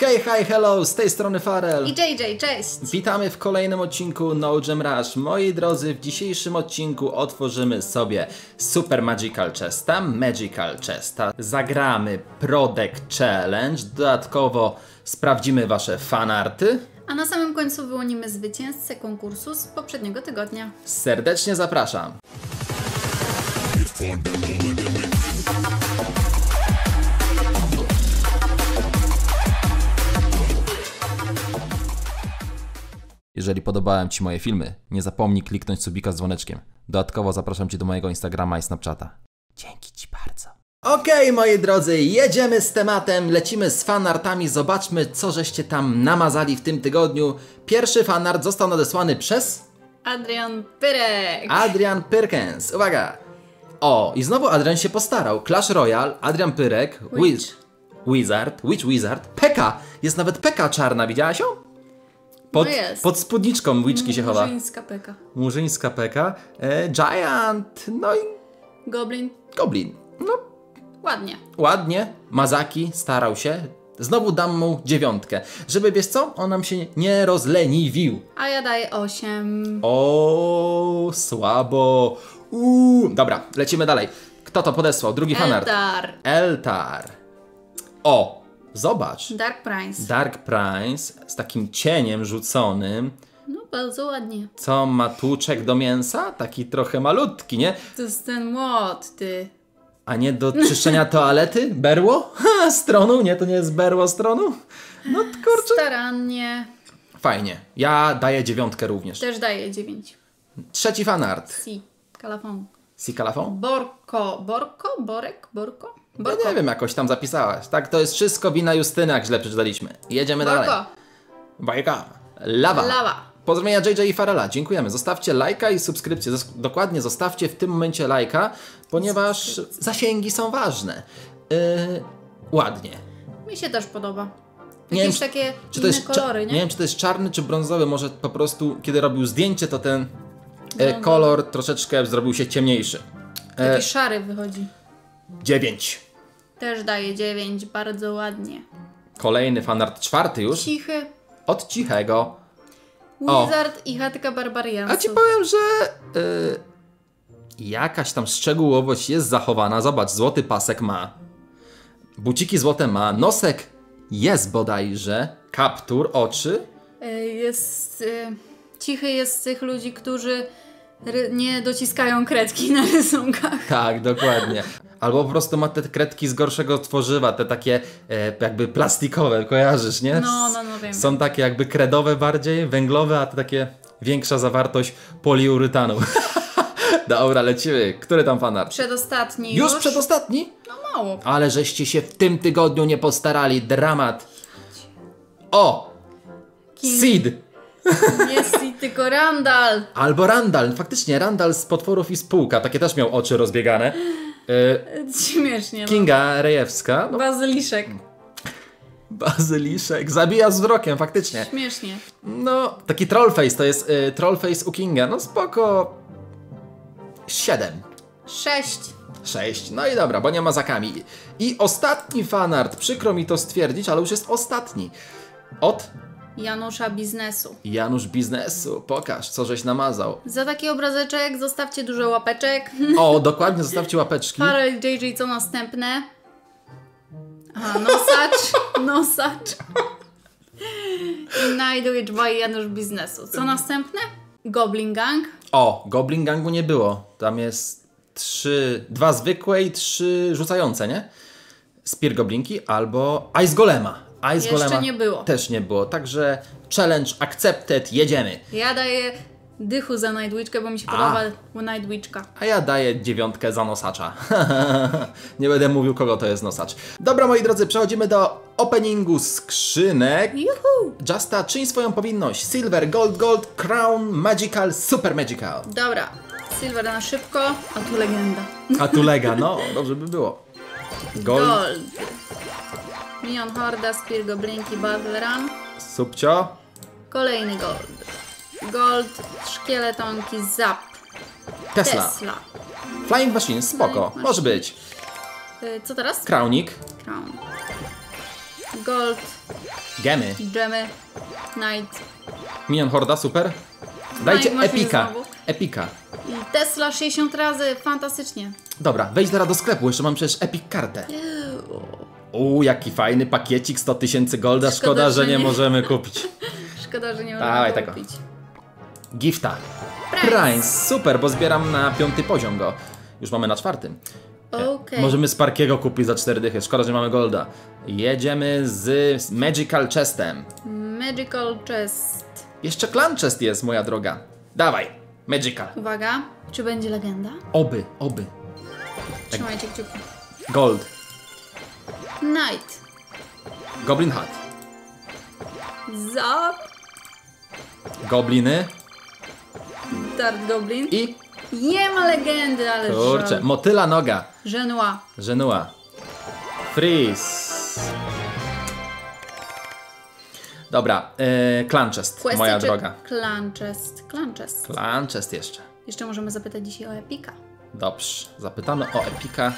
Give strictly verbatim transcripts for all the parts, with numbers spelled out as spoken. Hej, hej, hello, z tej strony Farell i J J, cześć! Witamy w kolejnym odcinku No Gem Rush. Moi drodzy, w dzisiejszym odcinku otworzymy sobie Super Magical Chesta, Magical Chesta. Zagramy Pro Deck Challenge, dodatkowo sprawdzimy wasze fanarty. A na samym końcu wyłonimy zwycięzcę konkursu z poprzedniego tygodnia. Serdecznie zapraszam! Jeżeli podobałem Ci moje filmy, nie zapomnij kliknąć subika z dzwoneczkiem. Dodatkowo zapraszam Cię do mojego Instagrama i Snapchata. Dzięki Ci bardzo. Okej, okay, moi drodzy, jedziemy z tematem, lecimy z fanartami, zobaczmy co żeście tam namazali w tym tygodniu. Pierwszy fanart został nadesłany przez... Adrian Pyrek. Adrian Pyrkens, uwaga! O, i znowu Adrian się postarał. Clash Royale, Adrian Pyrek, Witch Wizard, Witch Wizard, Pekka! Jest nawet Pekka czarna, widziałaś ją? Pod, no pod spódniczką Witchki się chowa. Murzyńska Pekka. Murzyńska Pekka. E, Giant, no i... Goblin. Goblin. No. Ładnie. Ładnie. Mazaki starał się. Znowu dam mu dziewiątkę. Żeby, wiesz co, on nam się nie rozleniwił. A ja daję osiem. O, słabo. Uuu. Dobra, lecimy dalej. Kto to podesłał? Drugi fanart. Eltar. Eltar. O. Zobacz. Dark Prince. Dark Prince z takim cieniem rzuconym. No bardzo ładnie. Co ma tłuczek do mięsa? Taki trochę malutki, nie? To jest ten młot, ty. A nie do czyszczenia toalety? Berło? Ha, stroną? Nie, to nie jest berło stroną? No kurczę. Starannie. Fajnie. Ja daję dziewiątkę również. Też daję dziewięć. Trzeci fanart. Si. Kalafon. Si Kalafon? Borko. Borko? Borek? Borko? Borko. Ja nie wiem, jakoś tam zapisałaś. Tak, to jest wszystko wina Justyny, jak źle przeczytaliśmy. Jedziemy Borko. Dalej. Bajka. Lawa. Lawa. Pozdrowienia J J i Farella. Dziękujemy. Zostawcie lajka i subskrypcję. Dokładnie, zostawcie w tym momencie lajka, ponieważ zasięgi są ważne. Yy, ładnie. Mi się też podoba. Nie wiem, takie czy to jest kolory, nie? Nie wiem, czy to jest czarny, czy brązowy. Może po prostu, kiedy robił zdjęcie, to ten e, kolor troszeczkę zrobił się ciemniejszy. E, taki szary wychodzi. dziewięć. Też daje dziewięć, bardzo ładnie. Kolejny fanart, czwarty już. Cichy. Od Cichego. Wizard o. I chatka Barbariansów. A ci powiem, że yy, jakaś tam szczegółowość jest zachowana. Zobacz, złoty pasek ma. Buciki złote ma. Nosek jest bodajże. Kaptur, oczy. Yy, jest... Yy, Cichy jest z tych ludzi, którzy... nie dociskają kredki na rysunkach. Tak, dokładnie. Albo po prostu ma te kredki z gorszego tworzywa, te takie e, jakby plastikowe, kojarzysz, nie? No, no, no wiem. Są takie jakby kredowe bardziej, węglowe, a te takie większa zawartość poliuretanu. Dobra, lecimy. Który tam fanart? Przedostatni już? Już przedostatni? No mało. Ale żeście się w tym tygodniu nie postarali. Dramat. O! King. Seed. Nie Sid, tylko Randall. Albo Randall, faktycznie Randall z Potworów i Spółka, takie też miał oczy rozbiegane. Yy, Śmiesznie. Kinga no. Rejewska. No. Bazyliszek. Bazyliszek, zabija z wzrokiem, faktycznie. Śmiesznie. No, taki trollface, to jest yy, trollface u Kinga, no spoko. siedem. sześć. sześć, no i dobra, bo nie ma zakami. I ostatni fanart, przykro mi to stwierdzić, ale już jest ostatni. Od... Janusza Biznesu. Janusz Biznesu, pokaż, co żeś namazał. Za taki obrazeczek zostawcie dużo łapeczek. O, dokładnie, zostawcie łapeczki. Farell, J J, co następne? Aha, nosacz, nosacz. I Knight, by Janusz Biznesu. Co następne? Goblin Gang. O, Goblin Gangu nie było. Tam jest trzy, dwa zwykłe i trzy rzucające, nie? Spirgo Blinki albo Ice Golema. Ice Jeszcze Golema nie było. Też nie było, także challenge accepted, jedziemy. Ja daję dychu za Nightwitchkę, bo mi się podoba Nightwitchka. A ja daję dziewiątkę za nosacza. Nie będę mówił, kogo to jest nosacz. Dobra, moi drodzy, przechodzimy do openingu skrzynek. Juhu. Justa, czyń swoją powinność. Silver, Gold, Gold, Crown, Magical, Super Magical. Dobra, Silver na szybko, a tu legenda. A tu lega, no, dobrze by było. Gold. Gold. Minion Horda, Spirgo Blinki, Battle Ram. Subcio. Kolejny Gold. Gold, Szkieletonki, Zap. Tesla. Tesla. Flying Machine, spoko, Flying może machine. być. Yy, co teraz? Kraunik. Crown. Gold, Gemy. Gemy. Knight. Minion Horda, super. Dajcie Knight, epika. Epika. I Tesla sześćdziesiąt razy, fantastycznie. Dobra, wejdź teraz do sklepu, jeszcze mam przecież epic kartę. Uuu, jaki fajny pakiecik, sto tysięcy golda, szkoda, szkoda że, że nie możemy kupić. Szkoda, że nie możemy Dawaj, tego. kupić. Gifta. Prince. Prince, super, bo zbieram na piąty poziom go. Już mamy na czwartym. Okay. Możemy Sparkiego kupić za cztery dychy, szkoda, że nie mamy golda. Jedziemy z Magical Chestem. Magical Chest. Jeszcze Clan Chest jest, moja droga. Dawaj, Magical. Uwaga, czy będzie legenda? Oby, oby. Trzymajcie kciuki. Gold. Knight. Goblin Hat. Zap. Gobliny. Dart Goblin. I... Nie ma legendy, ale kurczę, żal. Motyla noga. Genua. Genua. Freeze. Dobra, yy, Clan Chest, Questy, moja droga. Clan Chest, Clan Chest. Clan Chest jeszcze. Jeszcze możemy zapytać dzisiaj o epika. Dobrze, zapytamy o epika,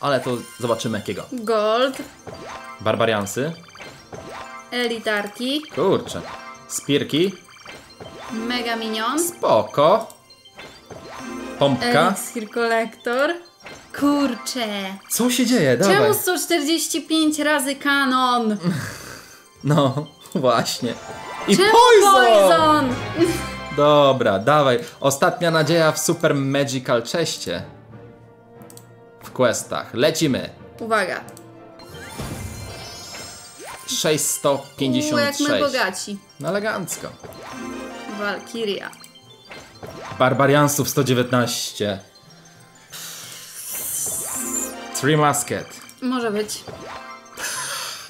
ale to zobaczymy jakiego. Gold. Barbariansy. Elitarki. Kurczę. Spirki. Mega Minion. Spoko. Pompka. Elixir Collector. Kurczę. Co się dzieje? Dawaj. Czemu sto czterdzieści pięć razy kanon? No, właśnie. I Czemu poison! poison! Dobra, dawaj. Ostatnia nadzieja w Super Magical Chestie. W questach. Lecimy. Uwaga. sześćset pięćdziesiąt sześć. U, jak my bogaci. No elegancko. Walkiria. Barbariansów sto dziewiętnaście. Three Musket. Może być.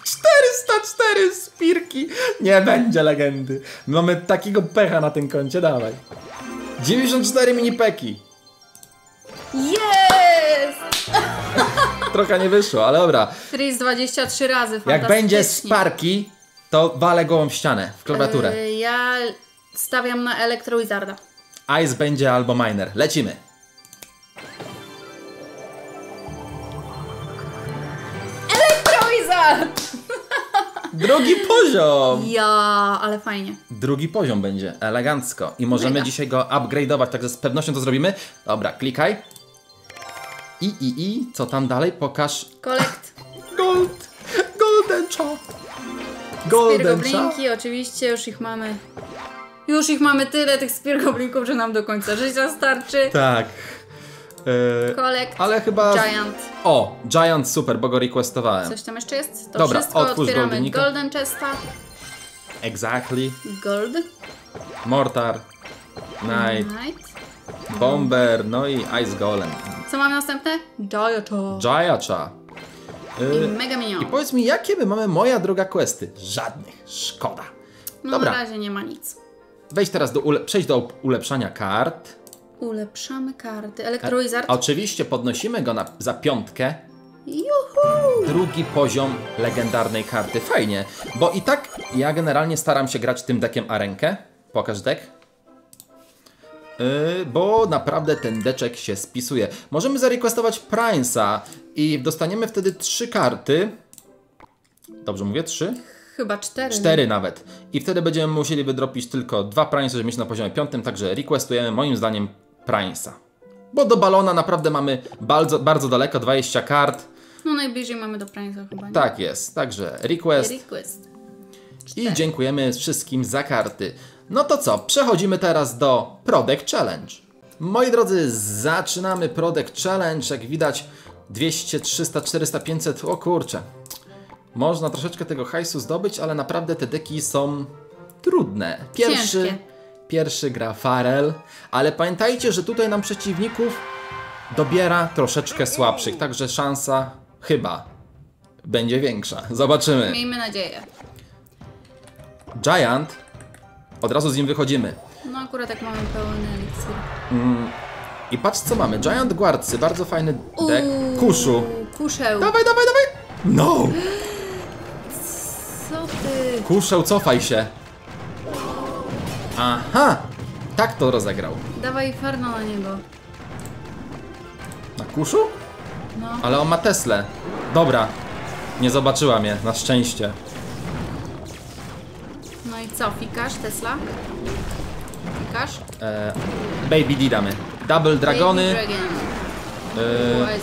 czterysta cztery spirki. Nie będzie legendy. Mamy takiego pecha na tym koncie, dawaj. dziewięćdziesiąt cztery mini peki. Jest! Trochę nie wyszło, ale dobra. Freeze dwadzieścia trzy razy, fantastycznie. Jak będzie Sparki, to walę gołą w ścianę, w klawiaturę. Yy, ja stawiam na Electro Wizarda. Ice będzie albo Miner. Lecimy. Electro Wizard! Drugi poziom! Ja, ale fajnie. Drugi poziom będzie, elegancko. I możemy Mega. dzisiaj go upgrade'ować, także z pewnością to zrobimy. Dobra, klikaj. I, i, i, co tam dalej? Pokaż... Collect. Gold! Golden Chop! Golden Chop! Oczywiście, już ich mamy. Już ich mamy tyle, tych spirgoblinków, że nam do końca życia starczy. Tak. Yy, Collect, ale chyba... Giant. O, Giant, super, bo go requestowałem. Coś tam jeszcze jest? To Dobra, wszystko otwieramy. Goldenika. Golden Chesta. Exactly. Gold. Mortar. Knight. Knight. Bomber, no i Ice Golem. Co mamy następne? Jajacha. Jajacha. Yy, I Mega Minion. I powiedz mi, jakie my mamy, moja droga, questy? Żadnych, szkoda. No Dobra. na razie nie ma nic. Wejdź teraz do ule... Przejdź do ulepszania kart. Ulepszamy karty. Electro Wizard. A, oczywiście podnosimy go na, za piątkę. Juhu! Drugi poziom legendarnej karty. Fajnie, bo i tak ja generalnie staram się grać tym deckiem arenkę. Pokaż deck. Yy, bo naprawdę ten deczek się spisuje. Możemy zarequestować Prince'a i dostaniemy wtedy trzy karty. Dobrze mówię? Trzy? Chyba cztery. Cztery nawet. I wtedy będziemy musieli wydropić tylko dwa Prince'y, żeby mieć na poziomie piątym, także requestujemy moim zdaniem Prince'a. Bo do balona naprawdę mamy bardzo, bardzo daleko, dwadzieścia kart. No najbliżej mamy do Prince'a chyba. Nie? Tak jest, także request. request. I dziękujemy wszystkim za karty. No to co, przechodzimy teraz do Pro Deck Challenge. Moi drodzy, zaczynamy Pro Deck Challenge, jak widać dwieście, trzysta, czterysta, pięćset, o kurczę. Można troszeczkę tego hajsu zdobyć, ale naprawdę te deki są trudne. Pierwszy, pierwszy gra Farell, ale pamiętajcie, że tutaj nam przeciwników dobiera troszeczkę słabszych, także szansa chyba będzie większa. Zobaczymy. Miejmy nadzieję. Giant. Od razu z nim wychodzimy. No akurat tak mamy pełny eliksir. Mm. I patrz co mamy. Giant Guardsy, bardzo fajny dek. Kuszu. Kuszeł. Dawaj, dawaj, dawaj! No! Co ty? Kuszeł, cofaj się. Aha! Tak to rozegrał. Dawaj Farno na niego. Na Kuszu? No. Ale on ma Teslę. Dobra. Nie zobaczyła mnie, na szczęście. No i co? Fikasz, Tesla? Fikasz? Eee, Baby D damy. Double Dragony. Baby Dragon. eee,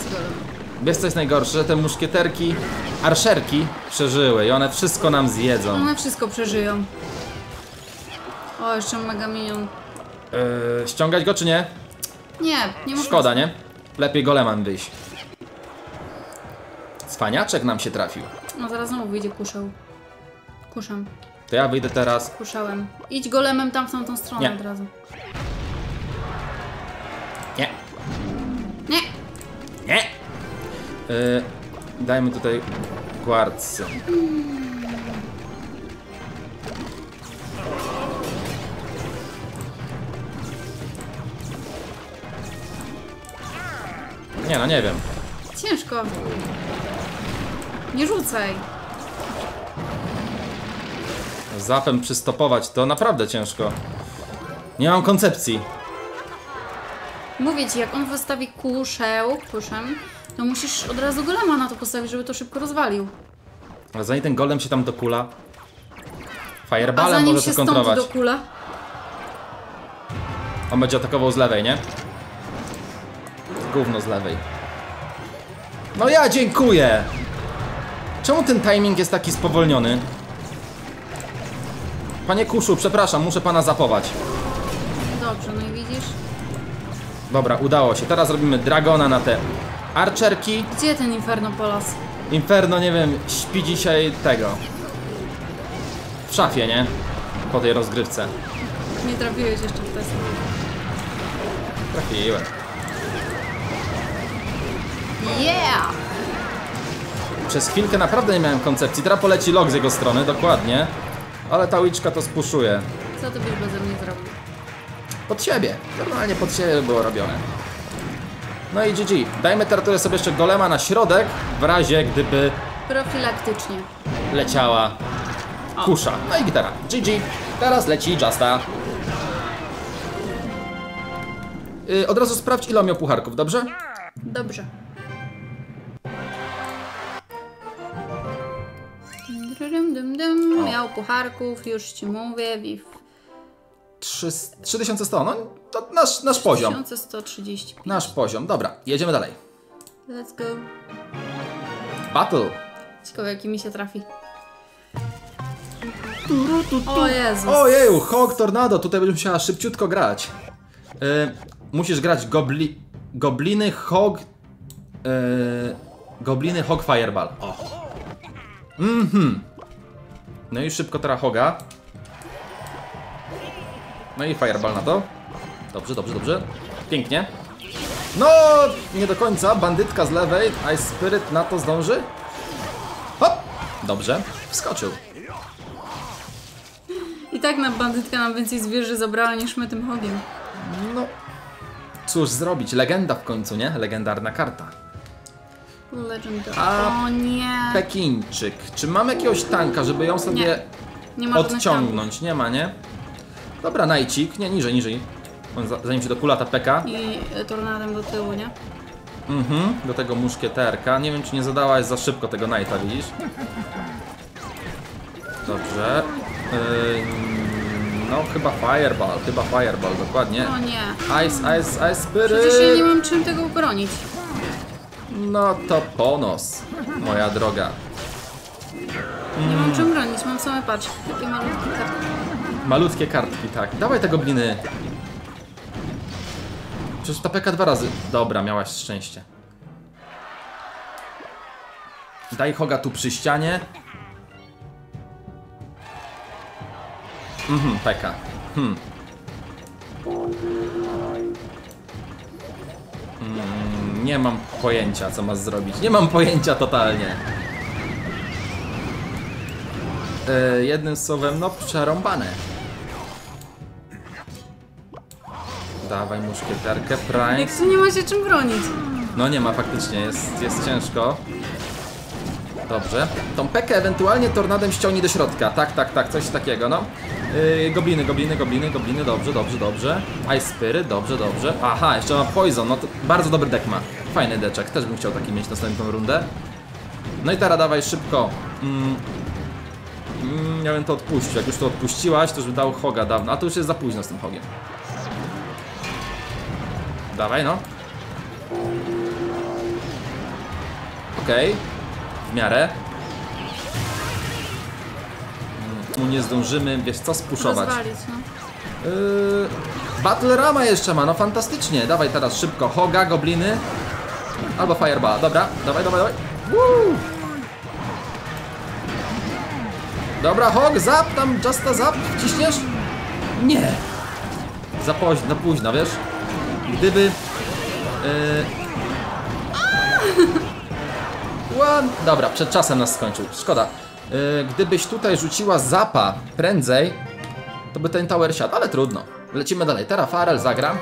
Wiesz co jest najgorsze? Że te muszkieterki, arszerki przeżyły i one wszystko nam zjedzą. One wszystko przeżyją. O, jeszcze Mega Minion. Eee, ściągać go czy nie? Nie, nie muszę. Szkoda, nie? Lepiej Goleman wyjść. Cwaniaczek nam się trafił. No zaraz znowu wyjdzie kuszał. Kuszam. To ja wyjdę teraz. Kuszałem. Idź Golemem tam w tamtą stronę nie. od razu. Nie. Nie. Nie. Yy, dajmy tutaj Guards. Hmm. Nie no, nie wiem. Ciężko. Nie rzucaj. Zapem przystopować to naprawdę ciężko. Nie mam koncepcji. Mówię ci, jak on wystawi kuszeł, kuszem, to musisz od razu golema na to postawić, żeby to szybko rozwalił. A zanim ten golem się tam dokula, fireballem może to kontrować. On będzie atakował z lewej, nie? Gówno z lewej. No ja dziękuję! Czemu ten timing jest taki spowolniony? Panie kuszu, przepraszam, muszę pana zapować. Dobrze, no i widzisz? Dobra, udało się. Teraz robimy dragona na te archerki. Gdzie ten Inferno Polas? Inferno, nie wiem, śpi dzisiaj tego. W szafie, nie? Po tej rozgrywce. Nie trafiłeś jeszcze w Tesla. Trafiłem. Yeah! Przez chwilkę naprawdę nie miałem koncepcji. Teraz poleci Log z jego strony, dokładnie. Ale ta łyczka to spuszuje. Co ty byś beze mnie zrobił? Pod siebie. Normalnie pod siebie było robione. No i G G. Dajmy Tarturę sobie jeszcze golema na środek, w razie gdyby... profilaktycznie. Leciała o. kusza. No i gitara. G G. Teraz leci Justa. Yy, od razu sprawdź, ile miał pucharków, dobrze? Dobrze. Dym, dym, dym. Miał pucharków, już ci mówię. trzy tysiące sto, no to nasz, nasz poziom. trzy tysiące sto trzydzieści pięć. Nasz poziom, dobra, jedziemy dalej. Let's go. Battle. Ciekawe, jaki mi się trafi. O Jezus. Ojeju, Hog Tornado, tutaj będziesz musiała szybciutko grać. Yy, musisz grać gobli, gobliny Hog. Yy, gobliny Hog Fireball. O. Mhm. No i szybko teraz Hoga. No i fireball na to. Dobrze, dobrze, dobrze. Pięknie. No, nie do końca. Bandytka z lewej. Ice Spirit na to zdąży. Hop! Dobrze. Wskoczył. I tak nam bandytka nam więcej zwierzy zabrała niż my tym Hogiem. No. Cóż zrobić? Legenda w końcu, nie? Legendarna karta. Legendary. A o nie. Pekińczyk. Czy mamy jakiegoś tanka, żeby ją sobie nie. Nie ma odciągnąć? Nie ma, nie? Dobra, najcik. Nie, niżej, niżej. Zanim się dokula ta Pekka. I tornadem do tyłu, nie? Mhm, do tego muszkieterka. Nie wiem, czy nie zadałaś za szybko tego Knighta, widzisz? Dobrze. Yy, no, chyba Fireball, chyba Fireball, dokładnie. O nie. Ice, Ice, Ice Spirit. Przecież ja nie mam czym tego ubronić. No to ponos, moja droga. Mm. Nie mam czym bronić, mam same patrz. Takie malutkie kartki. Malutkie kartki, tak. Dawaj te gobliny. Przecież ta Pekka dwa razy. Dobra, miałaś szczęście. Daj Hoga tu przy ścianie. Mhm, Pekka. Hmm. Mm. Nie mam pojęcia, co masz zrobić. Nie mam pojęcia totalnie. Yy, jednym słowem, no przerąbane. Dawaj muszkieterkę, Prime. Jak się nie ma się czym bronić. No nie ma, faktycznie, jest, jest ciężko. Dobrze. Tą Pekkę ewentualnie tornadem ściągnij do środka. Tak, tak, tak, coś takiego, no. Yy, gobliny, gobliny, gobliny, gobliny, dobrze, dobrze, dobrze. Ice Spirit, dobrze, dobrze. Aha, jeszcze ma Poison, no to bardzo dobry deck ma. Fajny deczek, też bym chciał taki mieć następną rundę. No i teraz dawaj szybko. Mm. ja bym to odpuścił. Jak już to odpuściłaś, to już bym dał Hoga dawno. A to już jest za późno z tym Hogiem. Dawaj, no. Okej. Okay. W miarę. Tu nie zdążymy, wiesz co, spuszować. Rozwalić, no. Yy, Battle Rama jeszcze ma, no fantastycznie. Dawaj teraz szybko Hoga, Gobliny. Albo Fireball. Dobra, dawaj, dawaj, dawaj. Woo! Dobra, Hog, Zap, tam Justa Zap, ciśniesz? Nie. Za późno, późno, wiesz? Gdyby... Yy... One... Dobra, przed czasem nas skończył, szkoda. Yy, gdybyś tutaj rzuciła Zapa prędzej, to by ten tower siadł, ale trudno. Lecimy dalej, teraz Farell zagra.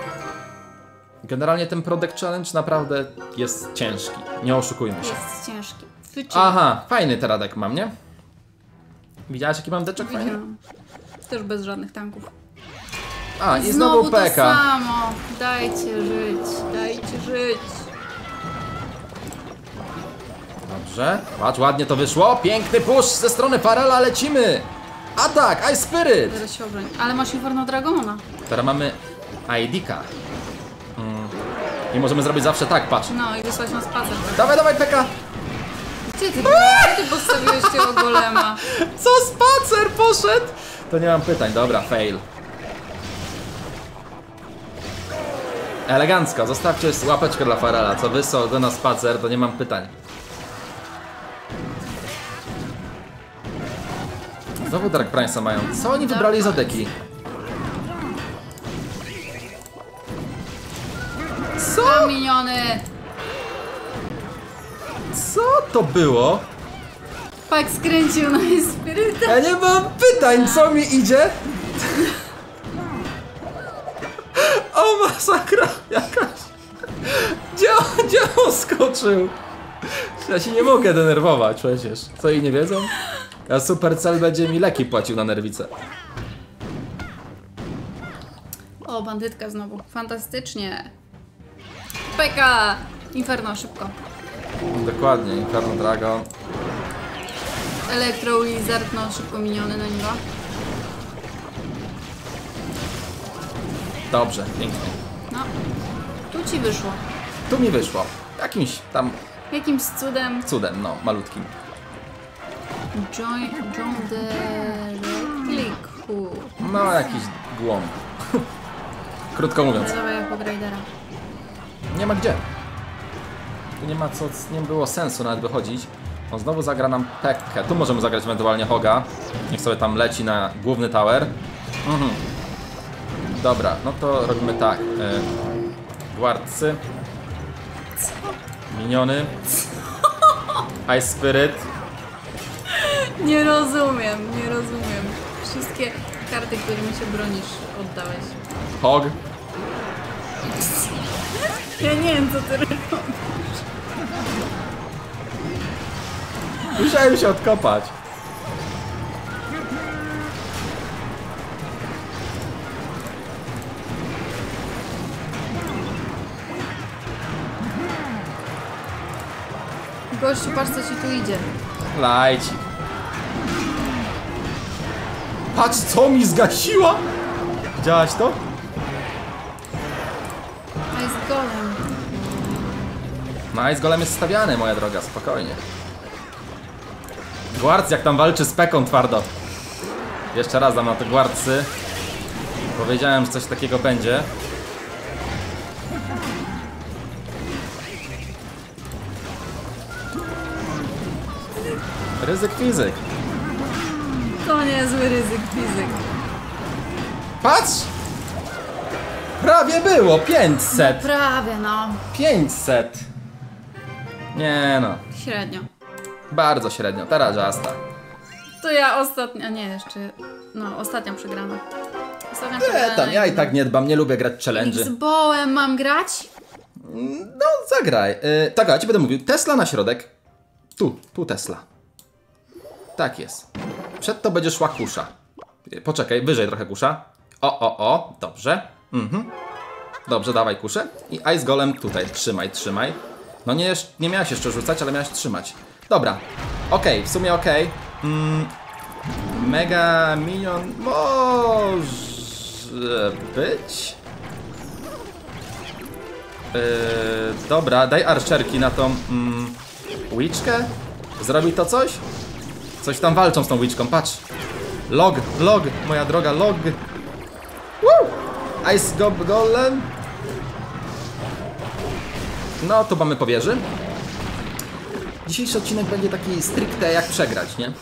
Generalnie ten Pro Deck Challenge naprawdę jest ciężki, nie oszukujmy się. Jest ciężki. Aha, fajny teraz deck mam, nie? Widziałaś jaki mam deczek fajny? Też bez żadnych tanków. A, i znowu, znowu Pekka. To samo. Dajcie żyć, dajcie żyć. Dobrze, patrz, ładnie to wyszło. Piękny push ze strony Farella, lecimy. Atak, Ice Spirit. Teraz się obroń. Ale masz Inferno Dragona. Teraz mamy Aidika. Mm. I możemy zrobić zawsze tak, patrz. No i wysłać na spacer. Dawaj, dawaj Pekka. Gdzie ty, ty postawiłeś tego golema? Co, spacer poszedł? To nie mam pytań, dobra, fail. Elegancko, zostawcie łapeczkę dla Farella. Co wysłał do nas spacer, to nie mam pytań. Znowu Dark Prince'a mają. Co oni wybrali za deki? Co? Miniony! Co to było? Pak skręcił na Spiryta. Ja nie mam pytań, co mi idzie? O masakra jakaś. Gdzie on, gdzie on skoczył? Ja się nie mogę denerwować przecież. Co i nie wiedzą? A Supercell będzie mi leki płacił na nerwice. O, bandytka znowu. Fantastycznie. Pekka! Inferno, szybko. Dokładnie, Inferno Dragon. Electro Wizard, no szybko miniony na niego. Dobrze, pięknie. No, tu ci wyszło. Tu mi wyszło. Jakimś tam... Jakimś cudem. Cudem, no, malutkim. Join, join the click. No, jakiś błąd. Krótko mówiąc. Nie ma gdzie. Tu nie ma co, nie było sensu nawet wychodzić. On znowu zagra nam Pekkę. Tu możemy zagrać ewentualnie Hoga. Niech sobie tam leci na główny tower. Mhm. Dobra, no to robimy tak. Guardsy. Miniony. Ice Spirit. Nie rozumiem, nie rozumiem. Wszystkie karty, którymi się bronisz, oddałeś. Hog. Ja nie wiem, co ty robisz. Musiałem się odkopać. Gościu, patrz, co ci tu idzie. Lajci. Patrz, co mi zgasiła! Widziałaś to? Nice Golem. Nice Golem jest stawiany, moja droga, spokojnie. Guards jak tam walczy z Pekką twardo. Jeszcze raz dam na te Guardsy. Powiedziałem, że coś takiego będzie. Ryzyk fizyk. To niezły ryzyk fizyk. Patrz! Prawie było! pięćset! No prawie no. pięćset! Nie no. Średnio. Bardzo średnio. Teraz Justa. To ja ostatnia, nie jeszcze. No, ostatnia przegrana. Ostatnia przegrana. Nie, tam, ja i tak nie dbam, nie lubię grać challenge. Z bołem mam grać? No, zagraj. Yy, tak, ja ci będę mówił. Tesla na środek. Tu, tu Tesla. Tak jest. Przed to będzie szła kusza. Poczekaj, wyżej trochę kusza. O, o, o, dobrze. Mhm. Dobrze, dawaj kuszę. I Ice Golem tutaj, trzymaj, trzymaj. No nie, nie miałaś jeszcze rzucać, ale miałaś trzymać. Dobra, okej, okay, w sumie okej. Okay. Mm. Mega Minion może być? Yy, dobra, daj archerki na tą mm, witchkę. Zrobi to coś? Coś tam walczą z tą witchką, patrz. Log, log, moja droga, log. Woo! Ice go Golem. No, to mamy po wieży. Dzisiejszy odcinek będzie taki stricte jak przegrać, nie?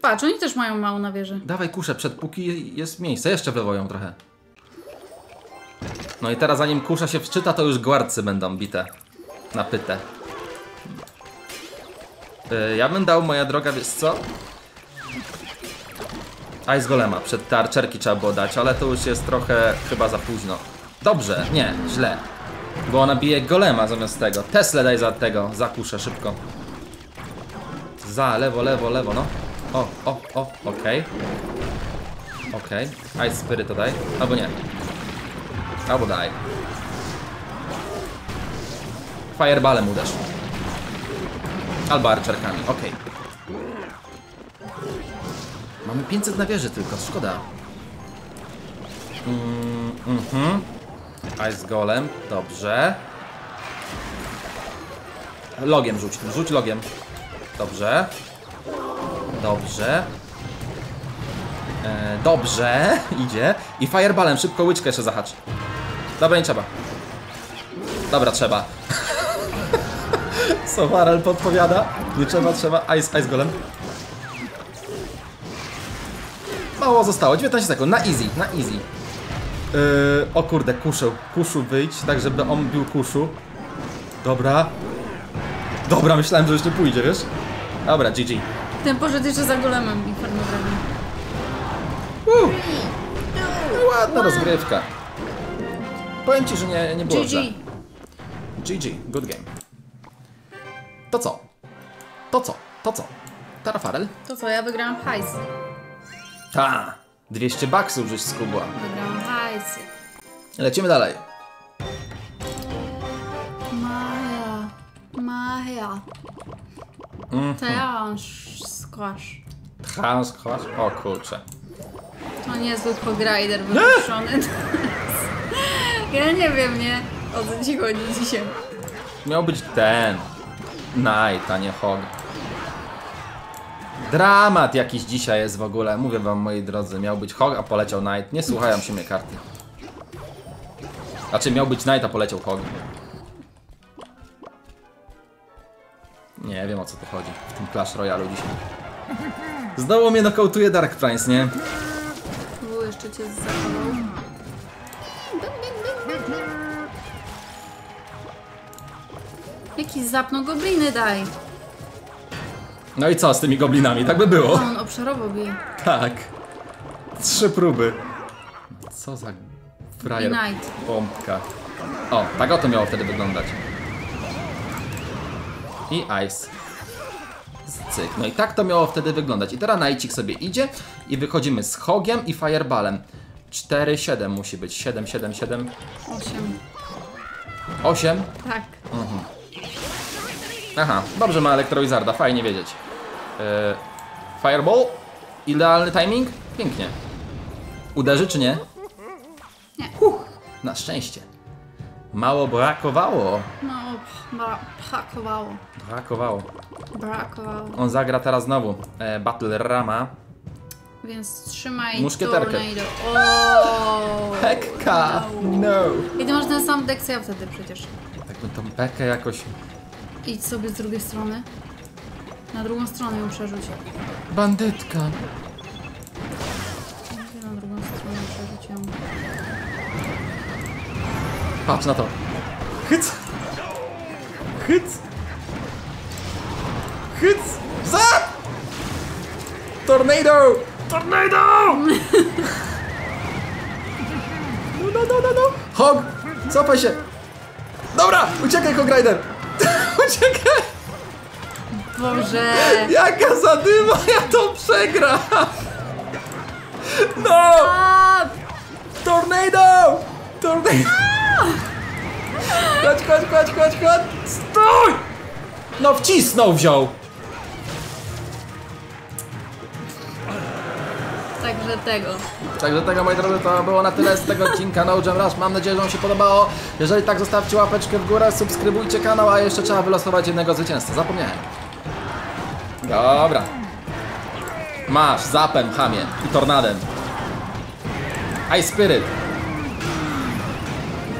Patrz, oni też mają mało na wieży. Dawaj kuszę przed, póki jest miejsce. Jeszcze wywoją trochę. No i teraz zanim kusza się wczyta, to już guardcy będą bite. Napyte. Yy, ja bym dał, moja droga, wiesz co? Ice Golema. Przed te archerki trzeba było dać, ale to już jest trochę chyba za późno. Dobrze, nie, źle. Bo ona bije golema zamiast tego. Tesla daj za tego, za kuszę szybko. Za, lewo, lewo, lewo, no. O, o, o, okej. Okej. Ice Spirit to daj. Albo nie. Albo daj. Fireballem uderz. Albo archerkami, okej. Mamy pięćset na wieży tylko, szkoda. Mm, mhm. Ice Golem, dobrze. Logiem rzuć, rzuć logiem. Dobrze. Dobrze. E, dobrze, idzie. I fireballem, szybko łyczkę jeszcze zahacz. Dobra, nie trzeba. Dobra, trzeba. Co Farell podpowiada? Nie trzeba, trzeba. Ice, Ice Golem. Mało zostało, dziewiętnaście sekund, na easy, na easy. Yy, o kurde, kuszu, kuszu wyjdź, tak żeby on bił kuszu. Dobra. Dobra, myślałem, że już nie pójdzie, wiesz? Dobra, G G. Ten poszedł jeszcze za golemem informowany. Uuu! Ładna wow. rozgrywka. Powiem ci, że nie, nie było G G. Źle. G G, good game. To co? To co? To co? Tara Farell? To co, ja wygrałam hajs. Ta! dwieście baksów żeś skubła. Wygrałam hajsy. Lecimy dalej. Maja. Maja. Mm-hmm. Transkwasz. Transkwasz? O kurczę. To niezły Hog Rider wyruszony. Ja nie wiem, nie? O co ci chodzi dzisiaj? Miał być ten. Knight, a nie Hog. Dramat jakiś dzisiaj jest w ogóle. Mówię wam, moi drodzy, miał być Hog, a poleciał Knight. Nie słuchają się mnie karty. Znaczy miał być Knight, a poleciał Hog. Nie wiem, o co tu chodzi w tym Clash Royale dzisiaj. Znowu mnie nokautuje Dark Prince, nie? U, jeszcze cię zachował. Jaki zapno gobliny daj. No i co z tymi goblinami? Tak by było. No, on obszarowo bije. Tak. Trzy próby. Co za frajer. Pompka. O, tak o to miało wtedy wyglądać. I ice. Cyk. No i tak to miało wtedy wyglądać. I teraz najcik sobie idzie i wychodzimy z hogiem i fireballem. cztery siedem musi być. siedem, siedem, siedem. osiem. osiem? Tak. Mhm. Aha, dobrze ma Electro Wizarda, fajnie wiedzieć. Yy, Fireball? Idealny timing? Pięknie. Uderzy czy nie? Nie. Huh, na szczęście. Mało brakowało. Mało bra brakowało. Brakowało. Brakowało. On zagra teraz znowu e, Battle Rama. Więc trzymaj muszkieterkę. Pekka! No. no! I ty masz ten sam deck co ja wtedy przecież. Tak bym tą Pekkę jakoś... Idź sobie z drugiej strony. Na drugą stronę ją przerzuć. Bandytka. Na drugą stronę przerzuć ją. Patrz na to. Hyc! Hyc! Hyc! Zap! Tornado! Tornado! No, no, no, no, no! Hog! Cofaj się! Dobra! Uciekaj, Hog Rider! Uciekaj! Boże! Jaka zadyma! Ja to przegram! No! Tornado! Tornado! Chodź, chodź, chodź, chodź, chodź! Stój! No wcisnął, wziął! Także tego. Także tego, moi drodzy, to było na tyle z tego odcinka No Gem Rush. Mam nadzieję, że wam się podobało. Jeżeli tak, zostawcie łapeczkę w górę, subskrybujcie kanał, a jeszcze trzeba wylosować jednego zwycięzcę. Zapomniałem. Dobra. Masz Zapem, chamie i Tornadem. Ice Spirit.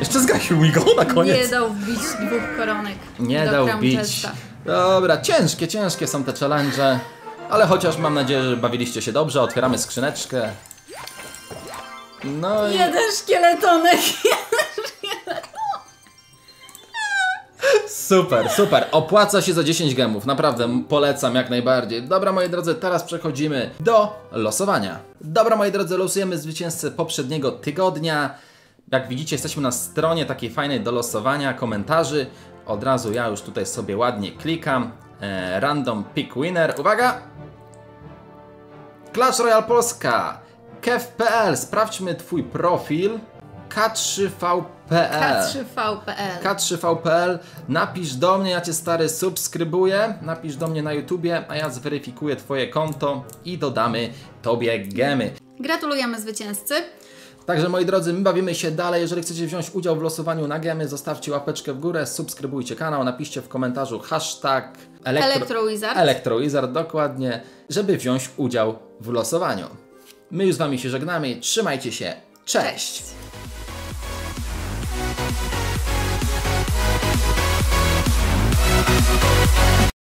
Jeszcze zgasił mi go na koniec. Nie dał wbić dwóch koronek. Nie dał wbić. Dobra, ciężkie, ciężkie są te challenge. Ale chociaż mam nadzieję, że bawiliście się dobrze. Otwieramy skrzyneczkę. No i... Jeden szkieletonek. Jeden szkieletonek. Super, super. Opłaca się za dziesięć gemów. Naprawdę polecam jak najbardziej. Dobra, moi drodzy, teraz przechodzimy do losowania. Dobra, moi drodzy, losujemy zwycięzcę poprzedniego tygodnia. Jak widzicie, jesteśmy na stronie takiej fajnej do losowania komentarzy. Od razu ja już tutaj sobie ładnie klikam. Eee, random pick winner. Uwaga! Clash Royale Polska. Kev kropka p l. Sprawdźmy twój profil. K trzy V kropka p l. K trzy V kropka p l. K trzy V kropka p l. Napisz do mnie, ja cię stary subskrybuję. Napisz do mnie na YouTubie, a ja zweryfikuję twoje konto i dodamy tobie gemy. Gratulujemy zwycięzcy. Także moi drodzy, my bawimy się dalej. Jeżeli chcecie wziąć udział w losowaniu na gemy, zostawcie łapeczkę w górę, subskrybujcie kanał, napiszcie w komentarzu hashtag Elektro... Electro Wizard. Electro Wizard, dokładnie, żeby wziąć udział w losowaniu. My już z wami się żegnamy, trzymajcie się, cześć! Cześć.